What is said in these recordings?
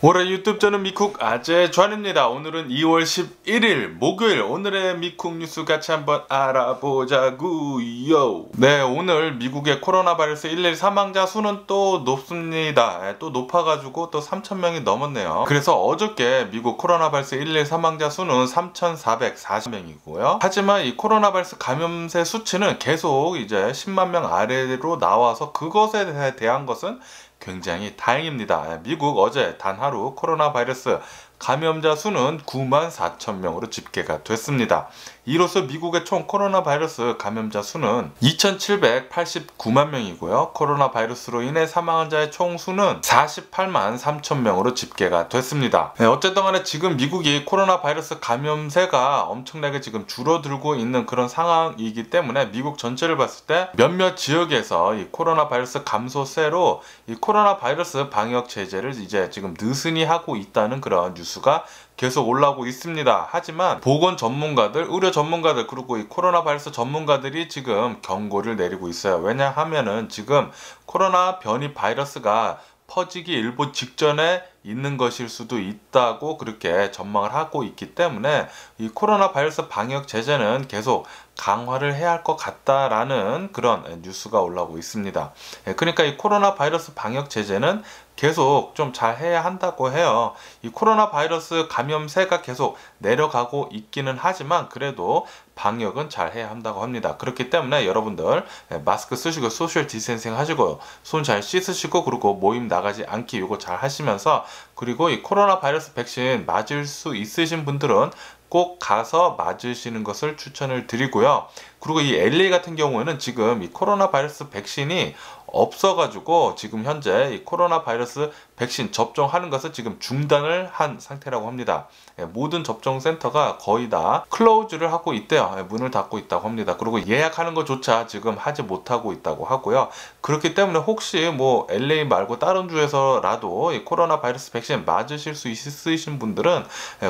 올해 유튜브 저는 미쿡 아재 전입니다. 오늘은 2월 11일 목요일 오늘의 미쿡 뉴스 같이 한번 알아보자구요. 네, 오늘 미국의 코로나 바이러스 1일 사망자 수는 또 높습니다. 또 높아가지고 또 3,000명이 넘었네요. 그래서 어저께 미국 코로나 바이러스 1일 사망자 수는 3,440명이고요. 하지만 이 코로나 바이러스 감염세 수치는 계속 이제 10만 명 아래로 나와서 그것에 대한 것은 굉장히 다행입니다. 미국 어제 단 하루 코로나 바이러스 감염자 수는 94,000명으로 집계가 됐습니다. 이로써 미국의 총 코로나 바이러스 감염자 수는 2,789만 명이고요. 코로나 바이러스로 인해 사망한 자의 총 수는 483,000명으로 집계가 됐습니다. 네, 어쨌든 간에 지금 미국이 코로나 바이러스 감염세가 엄청나게 지금 줄어들고 있는 그런 상황이기 때문에 미국 전체를 봤을 때 몇몇 지역에서 이 코로나 바이러스 감소세로 이 코로나 바이러스 방역 제재를 이제 지금 느슨히 하고 있다는 그런 뉴스가 계속 올라오고 있습니다. 하지만 보건 전문가들, 의료 전문가들, 그리고 이 코로나 바이러스 전문가들이 지금 경고를 내리고 있어요. 왜냐하면은 지금 코로나 변이 바이러스가 퍼지기 일보 직전에 있는 것일 수도 있다고 그렇게 전망을 하고 있기 때문에 이 코로나 바이러스 방역 제재는 계속 강화를 해야 할 것 같다라는 그런 뉴스가 올라오고 있습니다. 그러니까 이 코로나 바이러스 방역 제재는 계속 좀 잘 해야 한다고 해요. 이 코로나 바이러스 감염세가 계속 내려가고 있기는 하지만 그래도 방역은 잘 해야 한다고 합니다. 그렇기 때문에 여러분들 마스크 쓰시고 소셜 디센싱 하시고 손 잘 씻으시고 그리고 모임 나가지 않기 이거 잘 하시면서 그리고 이 코로나 바이러스 백신 맞을 수 있으신 분들은 꼭 가서 맞으시는 것을 추천을 드리고요. 그리고 이 LA 같은 경우에는 지금 이 코로나 바이러스 백신이 없어가지고 지금 현재 이 코로나 바이러스 백신 접종하는 것을 지금 중단을 한 상태라고 합니다. 모든 접종센터가 거의 다 클로즈를 하고 있대요. 문을 닫고 있다고 합니다. 그리고 예약하는 것조차 지금 하지 못하고 있다고 하고요. 그렇기 때문에 혹시 뭐 LA 말고 다른 주에서라도 이 코로나 바이러스 백신 맞으실 수 있으신 분들은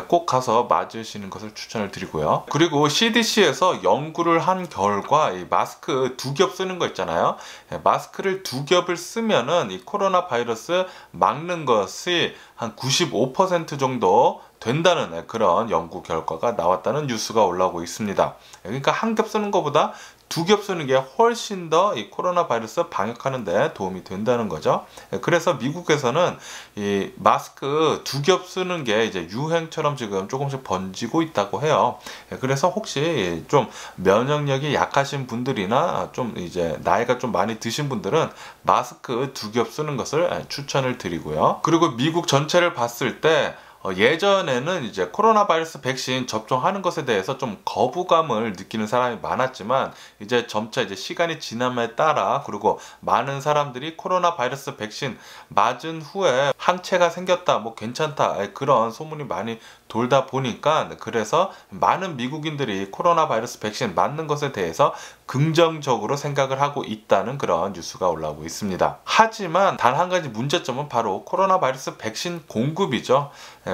꼭 가서 맞으시는 것을 추천을 드리고요. 그리고 CDC에서 연구를 한 결과 이 마스크 두 겹 쓰는 거 있잖아요. 마스크를 두 겹을 쓰면은 이 코로나 바이러스 막는 것이 한 95% 정도 된다는 그런 연구 결과가 나왔다는 뉴스가 올라오고 있습니다. 그러니까 한 겹 쓰는 것보다 두 겹 쓰는 게 훨씬 더 이 코로나 바이러스 방역하는 데 도움이 된다는 거죠. 그래서 미국에서는 이 마스크 두 겹 쓰는 게 이제 유행처럼 지금 조금씩 번지고 있다고 해요. 그래서 혹시 좀 면역력이 약하신 분들이나 좀 이제 나이가 좀 많이 드신 분들은 마스크 두 겹 쓰는 것을 추천을 드리고요. 그리고 미국 전체를 봤을 때 예전에는 이제 코로나 바이러스 백신 접종하는 것에 대해서 좀 거부감을 느끼는 사람이 많았지만 이제 점차 이제 시간이 지남에 따라 그리고 많은 사람들이 코로나 바이러스 백신 맞은 후에 항체가 생겼다, 뭐 괜찮다 그런 소문이 많이 돌다 보니까 그래서 많은 미국인들이 코로나 바이러스 백신 맞는 것에 대해서 긍정적으로 생각을 하고 있다는 그런 뉴스가 올라오고 있습니다. 하지만 단 한 가지 문제점은 바로 코로나 바이러스 백신 공급이죠.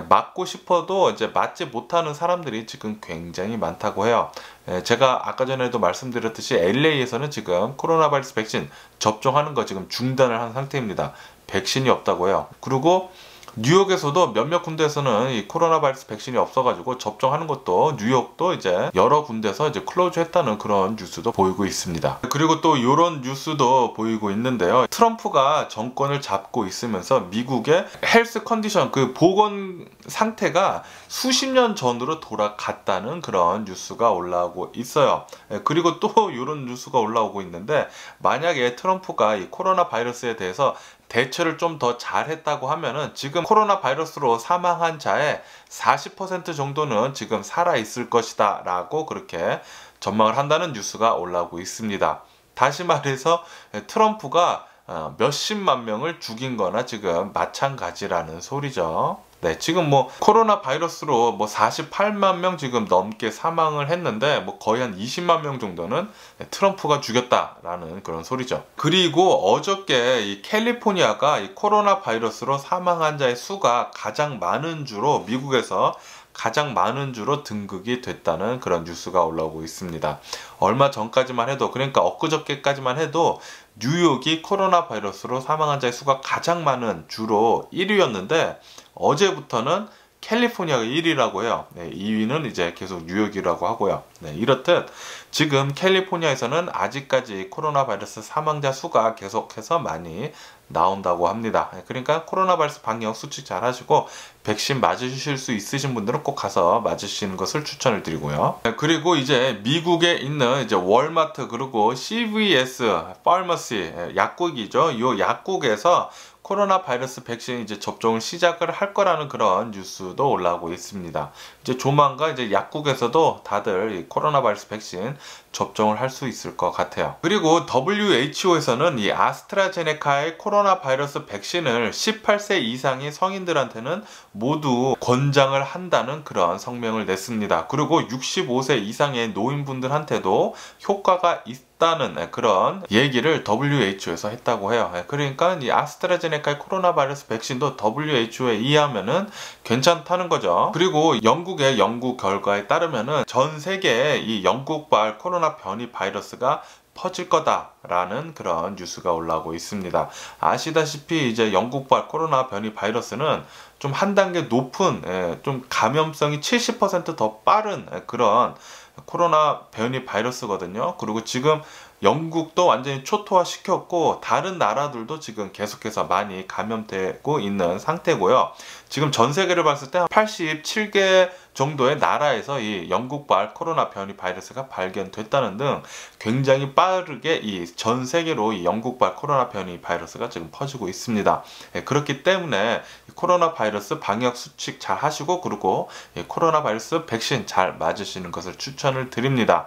맞고 싶어도 이제 맞지 못하는 사람들이 지금 굉장히 많다고 해요. 제가 아까 전에도 말씀드렸듯이 LA에서는 지금 코로나 바이러스 백신 접종하는 거 지금 중단을 한 상태입니다. 백신이 없다고 해요. 그리고 뉴욕에서도 몇몇 군데에서는 이 코로나 바이러스 백신이 없어가지고 접종하는 것도 뉴욕도 이제 여러 군데에서 이제 클로즈 했다는 그런 뉴스도 보이고 있습니다. 그리고 또 이런 뉴스도 보이고 있는데요. 트럼프가 정권을 잡고 있으면서 미국의 헬스 컨디션, 그 보건 상태가 수십 년 전으로 돌아갔다는 그런 뉴스가 올라오고 있어요. 그리고 또 이런 뉴스가 올라오고 있는데 만약에 트럼프가 이 코로나 바이러스에 대해서 대처를 좀 더 잘했다고 하면은 지금 코로나 바이러스로 사망한 자의 40% 정도는 지금 살아있을 것이다 라고 그렇게 전망을 한다는 뉴스가 올라오고 있습니다. 다시 말해서 트럼프가 몇십만 명을 죽인 거나 지금 마찬가지라는 소리죠. 네, 지금 뭐 코로나 바이러스로 뭐 48만 명 지금 넘게 사망을 했는데 뭐 거의 한 20만 명 정도는 트럼프가 죽였다라는 그런 소리죠. 그리고 어저께 이 캘리포니아가 이 코로나 바이러스로 사망한 자의 수가 가장 많은 주로 미국에서 가장 많은 주로 등극이 됐다는 그런 뉴스가 올라오고 있습니다. 얼마 전까지만 해도 그러니까 엊그저께까지만 해도 뉴욕이 코로나 바이러스로 사망 환자의 수가 가장 많은 주로 1위였는데 어제부터는 캘리포니아가 1위라고 해요. 네, 2위는 이제 계속 뉴욕이라고 하고요. 네, 이렇듯 지금 캘리포니아에서는 아직까지 코로나 바이러스 사망자 수가 계속해서 많이 나온다고 합니다. 그러니까 코로나 바이러스 방역 수칙 잘 하시고 백신 맞으실 수 있으신 분들은 꼭 가서 맞으시는 것을 추천을 드리고요. 그리고 이제 미국에 있는 이제 월마트 그리고 CVS 파머시 약국이죠. 이 약국에서 코로나 바이러스 백신 이제 접종을 시작을 할 거라는 그런 뉴스도 올라오고 있습니다. 이제 조만간 이제 약국에서도 다들 이 코로나 바이러스 백신 접종을 할 수 있을 것 같아요. 그리고 WHO에서는 이 아스트라제네카의 코로나 바이러스 백신을 18세 이상의 성인들한테는 모두 권장을 한다는 그런 성명을 냈습니다. 그리고 65세 이상의 노인분들한테도 효과가 있다는 그런 얘기를 WHO에서 했다고 해요. 그러니까 이 아스트라제네카의 코로나 바이러스 백신도 WHO에 의하면은 괜찮다는 거죠. 그리고 영국의 연구 결과에 따르면은 전 세계에 이 영국발 코로나 변이 바이러스가 퍼질 거다라는 그런 뉴스가 올라오고 있습니다. 아시다시피 이제 영국발 코로나 변이 바이러스는 좀 한 단계 높은, 좀 감염성이 70% 더 빠른 그런 코로나 변이 바이러스거든요. 그리고 지금 영국도 완전히 초토화시켰고 다른 나라들도 지금 계속해서 많이 감염되고 있는 상태고요. 지금 전 세계를 봤을 때 87개 정도의 나라에서 이 영국발 코로나 변이 바이러스가 발견됐다는 등 굉장히 빠르게 이 전 세계로 이 영국발 코로나 변이 바이러스가 지금 퍼지고 있습니다. 그렇기 때문에 코로나 바이러스 방역 수칙 잘 하시고 그리고 코로나 바이러스 백신 잘 맞으시는 것을 추천을 드립니다.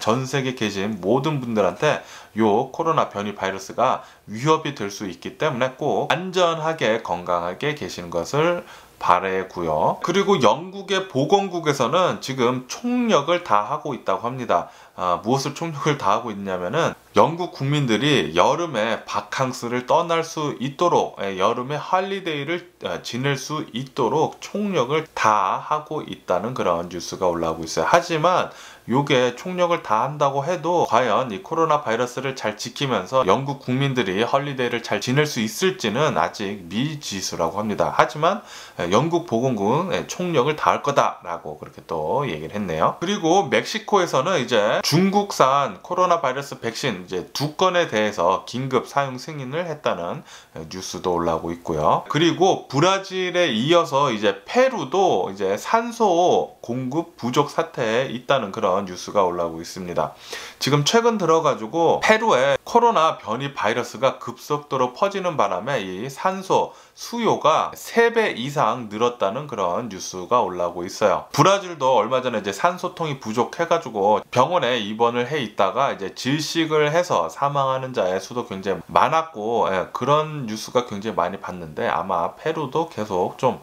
전 세계 계신 모든 분들한테 요 코로나 변이 바이러스가 위협이 될 수 있기 때문에 꼭 안전하게 건강하게 계시는 것을 바래고요. 그리고 영국의 보건국에서는 지금 총력을 다하고 있다고 합니다. 무엇을 총력을 다하고 있냐면은 영국 국민들이 여름에 바캉스를 떠날 수 있도록 여름에 할리데이를 지낼 수 있도록 총력을 다하고 있다는 그런 뉴스가 올라오고 있어요. 하지만 요게 총력을 다한다고 해도 과연 이 코로나 바이러스를 잘 지키면서 영국 국민들이 할리데이를 잘 지낼 수 있을지는 아직 미지수라고 합니다. 하지만 영국 보건국은 총력을 다할 거다라고 그렇게 또 얘기를 했네요. 그리고 멕시코에서는 이제 중국산 코로나 바이러스 백신 이제 2건에 대해서 긴급 사용 승인을 했다는 뉴스도 올라오고 있고요. 그리고 브라질에 이어서 이제 페루도 이제 산소 공급 부족 사태에 있다는 그런 뉴스가 올라오고 있습니다. 지금 최근 들어가지고 페루에 코로나 변이 바이러스가 급속도로 퍼지는 바람에 이 산소 수요가 3배 이상 늘었다는 그런 뉴스가 올라오고 있어요. 브라질도 얼마 전에 이제 산소통이 부족해가지고 병원에 입원을 해 있다가 이제 질식을 해서 사망하는 자의 수도 굉장히 많았고 그런 뉴스가 굉장히 많이 봤는데 아마 페루도 계속 좀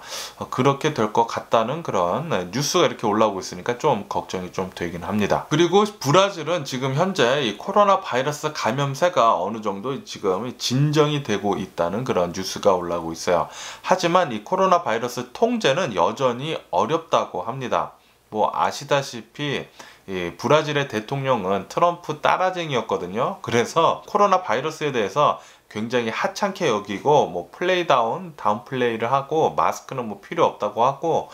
그렇게 될 것 같다는 그런 뉴스가 이렇게 올라오고 있으니까 좀 걱정이 좀 되긴 합니다. 그리고 브라질은 지금 현재 이 코로나 바이러스 감염세가 어느 정도 지금 진정이 되고 있다는 그런 뉴스가 올라오고 있어요. 하지만 이 코로나 바이러스 통제는 여전히 어렵다고 합니다. 뭐 아시다시피 이 브라질의 대통령은 트럼프 따라쟁이였거든요. 그래서 코로나 바이러스에 대해서 굉장히 하찮게 여기고 뭐 플레이다운, 다운플레이를 하고 마스크는 뭐 필요 없다고 하고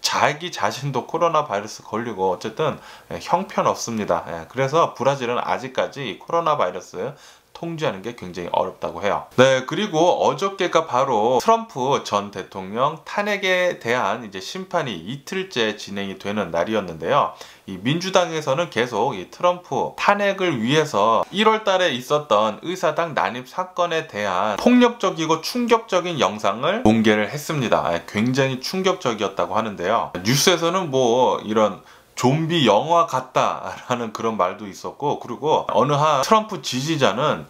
자기 자신도 코로나 바이러스 걸리고 어쨌든 형편없습니다. 그래서 브라질은 아직까지 코로나 바이러스 통제하는 게 굉장히 어렵다고 해요. 네, 그리고 어저께가 바로 트럼프 전 대통령 탄핵에 대한 이제 심판이 이틀째 진행이 되는 날이었는데요. 이 민주당에서는 계속 이 트럼프 탄핵을 위해서 1월 달에 있었던 의사당 난입 사건에 대한 폭력적이고 충격적인 영상을 공개를 했습니다. 굉장히 충격적이었다고 하는데요. 뉴스에서는 뭐 이런 좀비 영화 같다라는 그런 말도 있었고 그리고 어느 한 트럼프 지지자는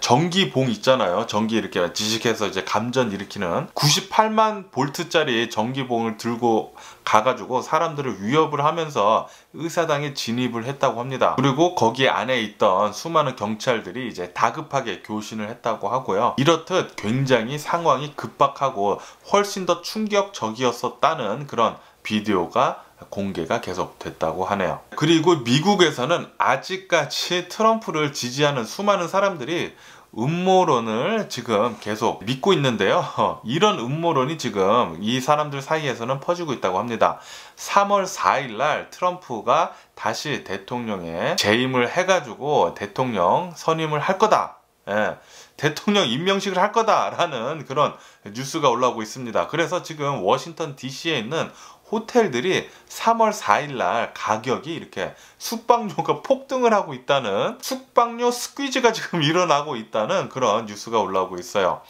전기봉 있잖아요. 전기 이렇게 지식해서 이제 감전 일으키는 98만 볼트짜리 전기봉을 들고 가가지고 사람들을 위협을 하면서 의사당에 진입을 했다고 합니다. 그리고 거기 안에 있던 수많은 경찰들이 이제 다급하게 교신을 했다고 하고요. 이렇듯 굉장히 상황이 급박하고 훨씬 더 충격적이었었다는 그런 비디오가 공개가 계속됐다고 하네요. 그리고 미국에서는 아직까지 트럼프를 지지하는 수많은 사람들이 음모론을 지금 계속 믿고 있는데요. 이런 음모론이 지금 이 사람들 사이에서는 퍼지고 있다고 합니다. 3월 4일 날 트럼프가 다시 대통령에 재임을 해가지고 대통령 선임을 할 거다. 예, 대통령 임명식을 할 거다라는 그런 뉴스가 올라오고 있습니다. 그래서 지금 워싱턴 DC에 있는 호텔들이 3월 4일 날 가격이 이렇게 숙박료가 폭등을 하고 있다는, 숙박료 스퀴즈가 지금 일어나고 있다는 그런 뉴스가 올라오고 있어요.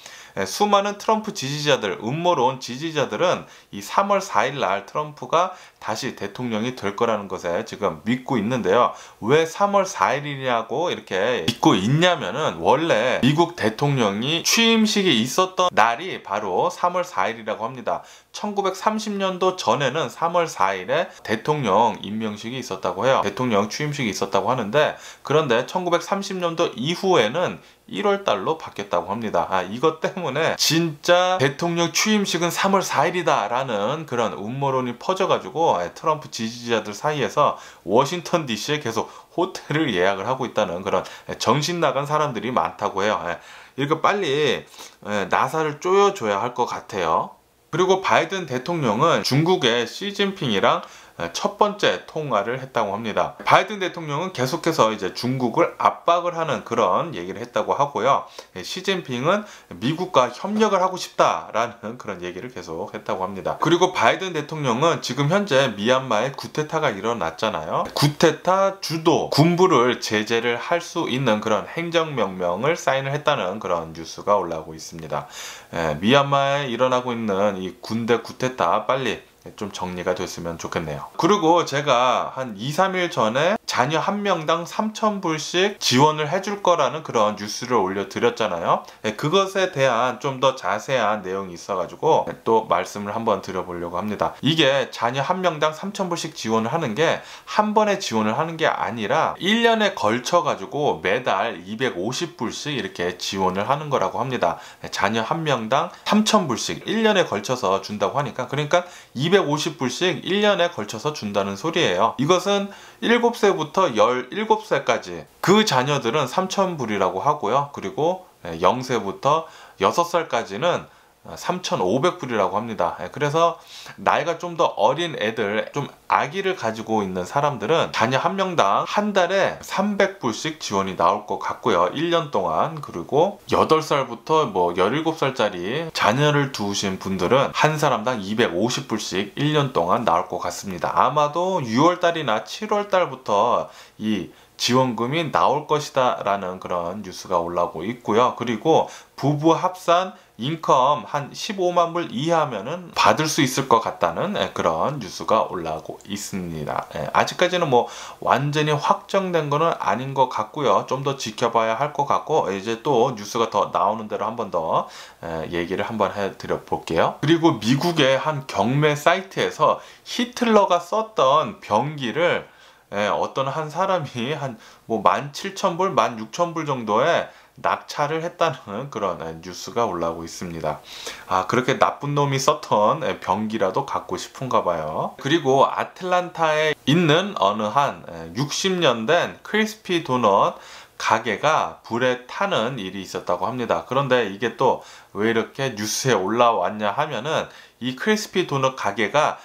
수많은 트럼프 지지자들, 음모론 지지자들은 이 3월 4일 날 트럼프가 다시 대통령이 될 거라는 것에 지금 믿고 있는데요. 왜 3월 4일이냐고 이렇게 믿고 있냐면은, 원래 미국 대통령이 취임식이 있었던 날이 바로 3월 4일이라고 합니다. 1930년도 전에는 3월 4일에 대통령 임명식이 있었다고 해요. 대통령 취임식이 있었다고 하는데, 그런데 1930년도 이후에는 1월달로 바뀌었다고 합니다. 이것 때문에 진짜 대통령 취임식은 3월 4일이다 라는 그런 음모론이 퍼져가지고 트럼프 지지자들 사이에서 워싱턴 DC에 계속 호텔을 예약을 하고 있다는 그런 정신나간 사람들이 많다고 해요. 이렇게 빨리 나사를 쪼여줘야 할 것 같아요. 그리고 바이든 대통령은 중국의 시진핑이랑 첫 번째 통화를 했다고 합니다. 바이든 대통령은 계속해서 이제 중국을 압박을 하는 그런 얘기를 했다고 하고요. 시진핑은 미국과 협력을 하고 싶다라는 그런 얘기를 계속 했다고 합니다. 그리고 바이든 대통령은 지금 현재 미얀마에 쿠데타가 일어났잖아요. 쿠데타 주도 군부를 제재를 할 수 있는 그런 행정명령을 사인을 했다는 그런 뉴스가 올라오고 있습니다. 미얀마에 일어나고 있는 이 군대 쿠데타 빨리 좀 정리가 됐으면 좋겠네요. 그리고 제가 한 2~3일 전에 자녀 한 명당 3,000불씩 지원을 해줄 거라는 그런 뉴스를 올려드렸잖아요. 그것에 대한 좀 더 자세한 내용이 있어가지고 또 말씀을 한번 드려보려고 합니다. 이게 자녀 한 명당 3,000불씩 지원을 하는 게 한 번에 지원을 하는 게 아니라 1년에 걸쳐가지고 매달 250불씩 이렇게 지원을 하는 거라고 합니다. 자녀 한 명당 3,000불씩 1년에 걸쳐서 준다고 하니까, 그러니까 250불씩 1년에 걸쳐서 준다는 소리예요. 이것은 7세부터 17세까지 그 자녀들은 3,000불이라고 하고요. 그리고 0세부터 6살까지는 3,500불이라고 합니다. 그래서 나이가 좀 더 어린 애들, 좀 아기를 가지고 있는 사람들은 자녀 한 명당 한 달에 300불씩 지원이 나올 것 같고요. 1년 동안. 그리고 8살부터 17살짜리 자녀를 두신 분들은 한 사람당 250불씩 1년 동안 나올 것 같습니다. 아마도 6월달이나 7월달부터 이 지원금이 나올 것이다 라는 그런 뉴스가 올라오고 있고요. 그리고 부부 합산 인컴 한 15만 불 이하면은 받을 수 있을 것 같다는 그런 뉴스가 올라오고 있습니다. 아직까지는 완전히 확정된 거는 아닌 것 같고요. 좀 더 지켜봐야 할 것 같고, 이제 또 뉴스가 더 나오는 대로 한 번 더 얘기를 한번 해드려 볼게요. 그리고 미국의 한 경매 사이트에서 히틀러가 썼던 병기를 어떤 한 사람이 한 17,000불, 16,000불 정도에 낙찰을 했다는 그런 뉴스가 올라오고 있습니다. 그렇게 나쁜 놈이 썼던 병기라도 갖고 싶은가 봐요. 그리고 아틀란타에 있는 어느 한 60년 된 크리스피 도넛 가게가 불에 타는 일이 있었다고 합니다. 그런데 이게 또 왜 이렇게 뉴스에 올라왔냐 하면은, 이 크리스피 도넛 가게가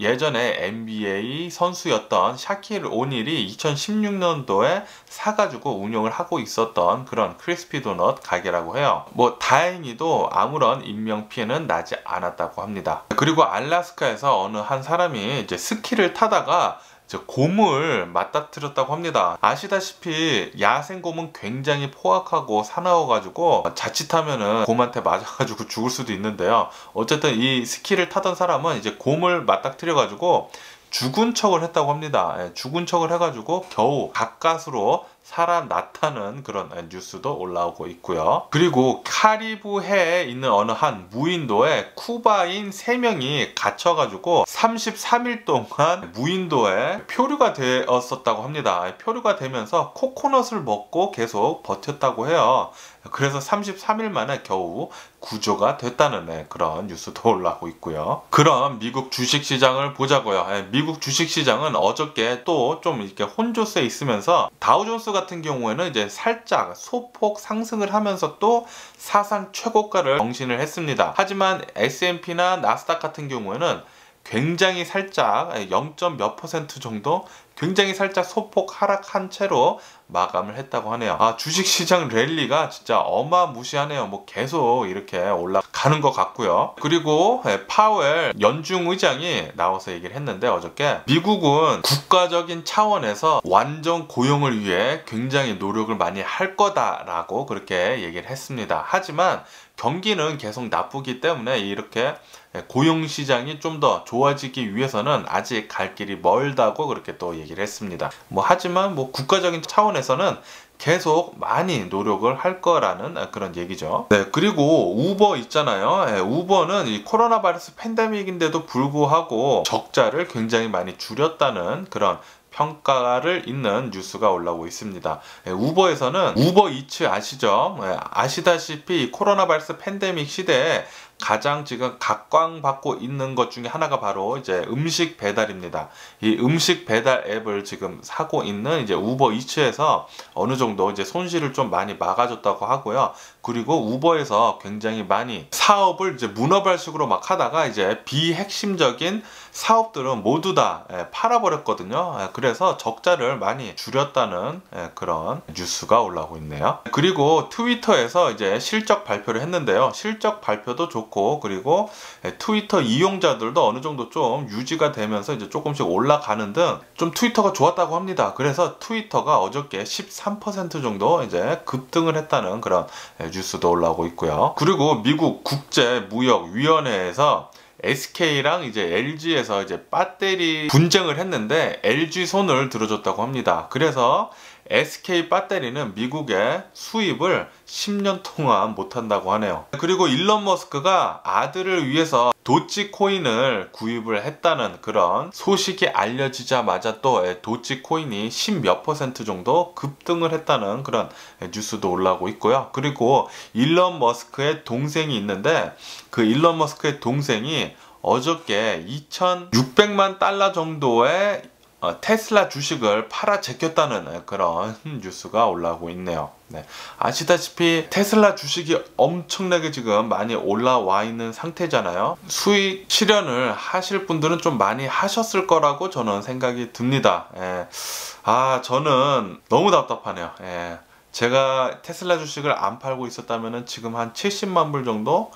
예전에 NBA 선수였던 샤킬 오닐이 2016년도에 사가지고 운영을 하고 있었던 그런 크리스피 도넛 가게라고 해요. 다행히도 아무런 인명피해는 나지 않았다고 합니다. 그리고 알래스카에서 어느 한 사람이 이제 스키를 타다가 곰을 맞닥뜨렸다고 합니다. 아시다시피 야생곰은 굉장히 포악하고 사나워가지고 자칫하면은 곰한테 맞아가지고 죽을 수도 있는데요. 어쨌든 이 스키를 타던 사람은 이제 곰을 맞닥뜨려가지고 죽은 척을 했다고 합니다. 죽은 척을 해가지고 겨우 가까스로 살아났다는 그런 뉴스도 올라오고 있고요. 그리고 카리브해에 있는 어느 한 무인도에 쿠바인 3명이 갇혀가지고 33일 동안 무인도에 표류가 되었었다고 합니다. 표류가 되면서 코코넛을 먹고 계속 버텼다고 해요. 그래서 33일 만에 겨우 구조가 됐다는 그런 뉴스도 올라오고 있고요. 그럼 미국 주식시장을 보자고요. 미국 주식시장은 어저께 또 좀 이렇게 혼조세에 있으면서 다우존스 같은 경우에는 이제 살짝 소폭 상승을 하면서 또 사상 최고가를 경신을 했습니다. 하지만 S&P나 나스닥 같은 경우에는 굉장히 살짝 0.몇% 정도 굉장히 살짝 소폭 하락한 채로 마감을 했다고 하네요. 주식시장 랠리가 진짜 어마무시하네요. 뭐 계속 이렇게 올라가는 것 같고요. 그리고 파월 연중 의장이 나와서 얘기를 했는데 어저께 미국은 국가적인 차원에서 완전 고용을 위해 굉장히 노력을 많이 할 거다라고 그렇게 얘기를 했습니다. 하지만 경기는 계속 나쁘기 때문에 이렇게 고용시장이 좀 더 좋아지기 위해서는 아직 갈 길이 멀다고 그렇게 또 얘기를 했습니다. 하지만 국가적인 차원에서는 계속 많이 노력을 할 거라는 그런 얘기죠. 네, 그리고 우버 있잖아요. 우버는 이 코로나 바이러스 팬데믹인데도 불구하고 적자를 굉장히 많이 줄였다는 그런 평가를 잇는 뉴스가 올라오고 있습니다. 우버에서는 우버 이츠 아시죠? 아시다시피 코로나 바이러스 팬데믹 시대에 가장 지금 각광받고 있는 것 중에 하나가 바로 이제 음식 배달입니다. 이 음식 배달 앱을 지금 사고 있는 이제 우버 이츠에서 어느 정도 이제 손실을 좀 많이 막아줬다고 하고요. 그리고 우버에서 굉장히 많이 사업을 이제 문어발식으로 막 하다가 이제 비핵심적인 사업들은 모두 다 팔아버렸거든요. 그래서 적자를 많이 줄였다는 그런 뉴스가 올라오고 있네요. 그리고 트위터에서 이제 실적 발표를 했는데요. 실적 발표도 좋고 그리고 트위터 이용자들도 어느 정도 좀 유지가 되면서 이제 조금씩 올라가는 등 좀 트위터가 좋았다고 합니다. 그래서 트위터가 어저께 13% 정도 이제 급등을 했다는 그런 뉴스도 올라오고 있고요. 그리고 미국 국제무역위원회에서 SK랑 이제 LG에서 이제 배터리 분쟁을 했는데 LG 손을 들어줬다고 합니다. 그래서 SK 배터리는 미국에 수입을 10년 동안 못한다고 하네요. 그리고 일론 머스크가 아들을 위해서 도지코인을 구입을 했다는 그런 소식이 알려지자마자 또 도지코인이 10몇% 정도 급등을 했다는 그런 뉴스도 올라오고 있고요. 그리고 일론 머스크의 동생이 있는데 그 일론 머스크의 동생이 어저께 2600만 달러 정도의 테슬라 주식을 팔아 제꼈다는 그런 뉴스가 올라오고 있네요. 네. 아시다시피 테슬라 주식이 엄청나게 지금 많이 올라와 있는 상태잖아요. 수익 실현을 하실 분들은 좀 많이 하셨을 거라고 저는 생각이 듭니다. 예. 저는 너무 답답하네요. 예. 제가 테슬라 주식을 안 팔고 있었다면 지금 한 70만 불 정도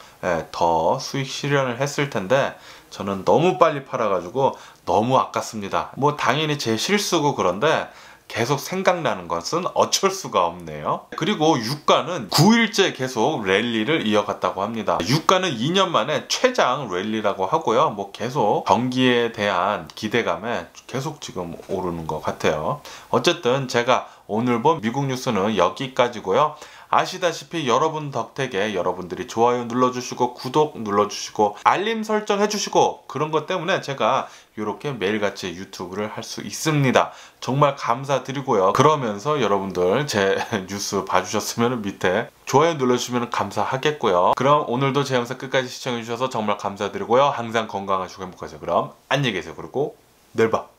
더 수익 실현을 했을 텐데 저는 너무 빨리 팔아가지고 너무 아깝습니다. 뭐 당연히 제 실수고 그런데 계속 생각나는 것은 어쩔 수가 없네요. 그리고 유가는 9일째 계속 랠리를 이어갔다고 합니다. 유가는 2년 만에 최장 랠리라고 하고요. 계속 경기에 대한 기대감에 계속 지금 오르는 것 같아요. 어쨌든 제가 오늘 본 미국 뉴스는 여기까지고요. 아시다시피 여러분 덕택에 여러분들이 좋아요 눌러주시고 구독 눌러주시고 알림 설정 해주시고 그런 것 때문에 제가 이렇게 매일같이 유튜브를 할 수 있습니다. 정말 감사드리고요. 그러면서 여러분들 제 뉴스 봐주셨으면 밑에 좋아요 눌러주시면 감사하겠고요. 그럼 오늘도 제 영상 끝까지 시청해주셔서 정말 감사드리고요. 항상 건강하시고 행복하세요. 그럼 안녕히 계세요. 그리고 내일 봐.